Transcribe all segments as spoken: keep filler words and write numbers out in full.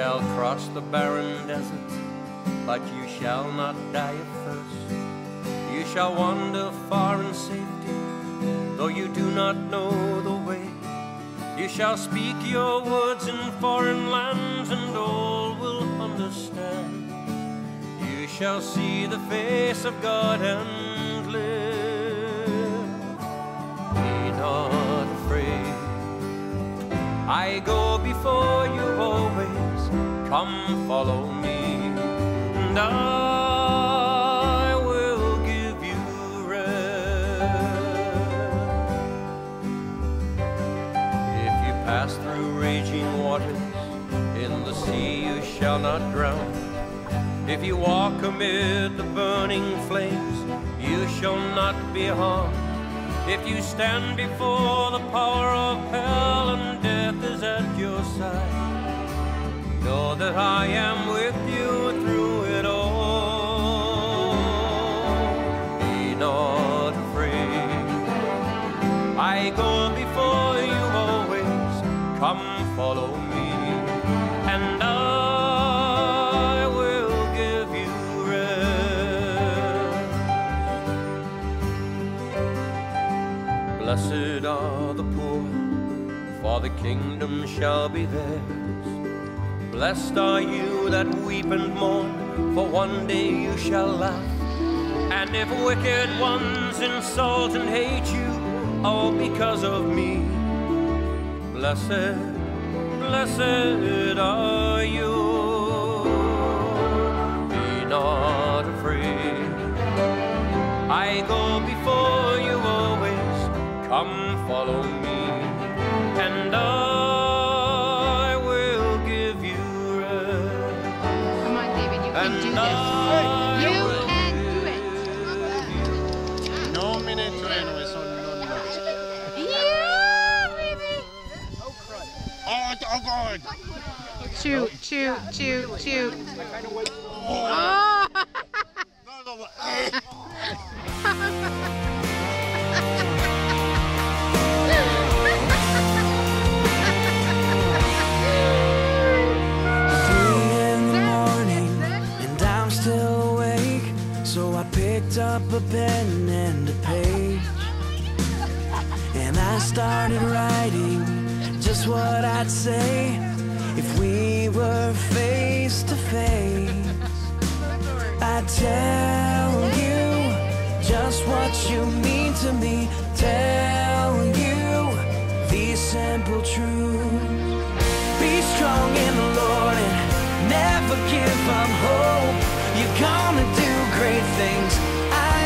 shall cross the barren desert, but you shall not die of thirst. You shall wander far in safety, though you do not know the way. You shall speak your words in foreign lands, and all will understand. You shall see the face of God and live. Be not afraid. I go before you always. Come, follow me, and I will give you rest. If you pass through raging waters, in the sea you shall not drown. If you walk amid the burning flames, you shall not be harmed. If you stand before the power of hell and death is at your side, know that I am with you through it all. Be not afraid. I go before you always. Come, follow me, and I Blessed are the poor, for the kingdom shall be theirs. Blessed are you that weep and mourn, for one day you shall laugh. And if wicked ones insult and hate you, all because of me, blessed, blessed are you. Be not afraid. I go before you always. Come, follow me, and I will give you rest. Come on, David, you can do this. You can do it. No minute to anyway, so no minute. Yeah, baby. Oh, oh, God. Chew, chew, chew, chew. Oh. Up a pen and a page, and I started writing just what I'd say if we were face to face. I tell you just what you mean to me, tell you these simple truths. Be strong in the Lord and never give up hope. You're gonna do great things,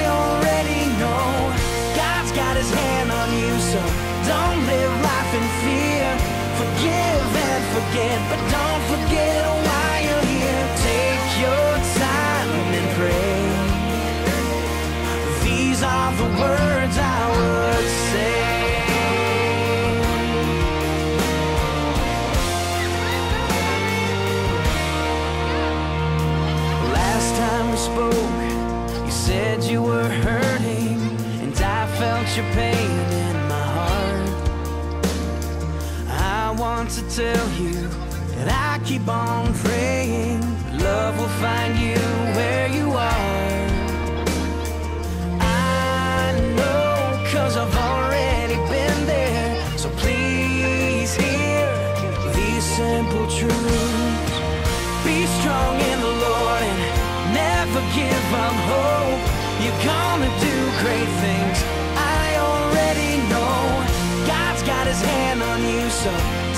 already know. God's got his hand on you, so don't live life in fear. Forgive and forget, but don't forget why you're here. Take your time and pray. These are the words I would say. Last time we spoke, said you were hurting, and I felt your pain in my heart. I want to tell you that I keep on praying, love will find you where you are. I know, 'cause I've already been there. So please hear these simple truths. Be strong in the Lord and never give up hope. You're gonna do great things, I already know. God's got his hand on you, so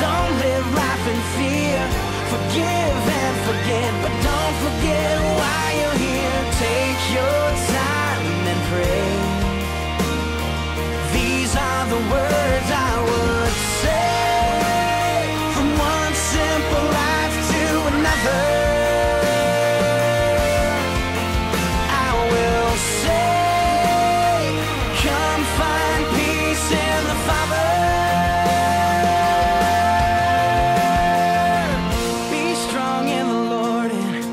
don't live life in fear. Forgive and forget, but don't forget why you're here. Take your time and pray. These are the words I would say. From one simple life to another, be strong in the Lord and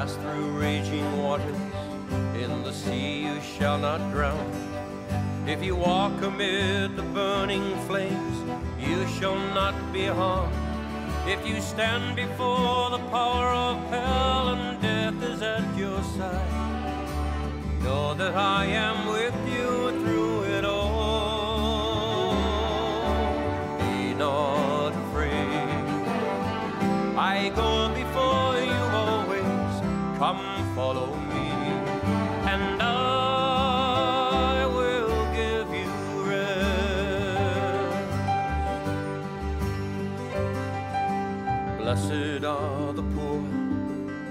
pass through raging waters, in the sea you shall not drown. If you walk amid the burning flames, you shall not be harmed. If you stand before the power of hell and death is at your side, know that I am with you through it all. Be not afraid. I go before you always. Come, follow me. Blessed are the poor,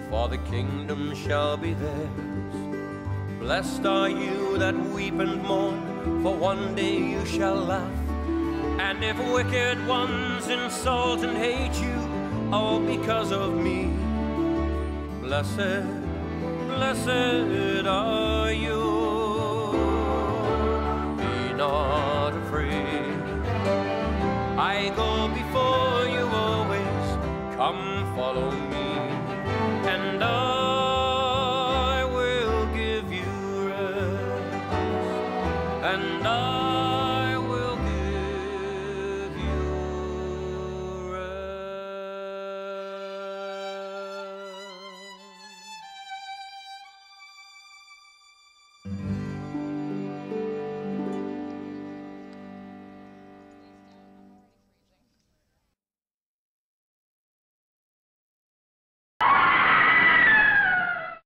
for the kingdom shall be theirs. Blessed are you that weep and mourn, for one day you shall laugh. And if wicked ones insult and hate you, all because of me, blessed, blessed are you. Be not afraid. I go before you always. Come, follow me, and I will give you rest, and I